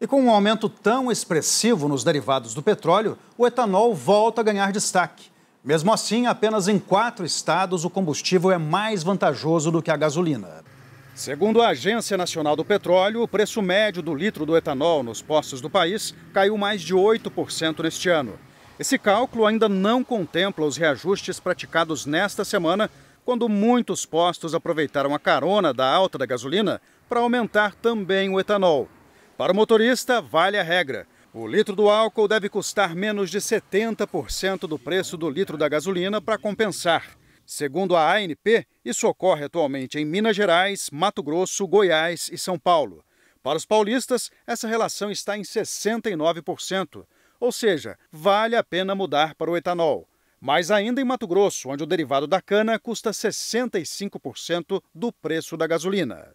E com um aumento tão expressivo nos derivados do petróleo, o etanol volta a ganhar destaque. Mesmo assim, apenas em 4 estados o combustível é mais vantajoso do que a gasolina. Segundo a Agência Nacional do Petróleo, o preço médio do litro do etanol nos postos do país caiu mais de 8% neste ano. Esse cálculo ainda não contempla os reajustes praticados nesta semana, quando muitos postos aproveitaram a carona da alta da gasolina para aumentar também o etanol. Para o motorista, vale a regra. O litro do álcool deve custar menos de 70% do preço do litro da gasolina para compensar. Segundo a ANP, isso ocorre atualmente em Minas Gerais, Mato Grosso, Goiás e São Paulo. Para os paulistas, essa relação está em 69%. Ou seja, vale a pena mudar para o etanol. Mas ainda em Mato Grosso, onde o derivado da cana custa 65% do preço da gasolina.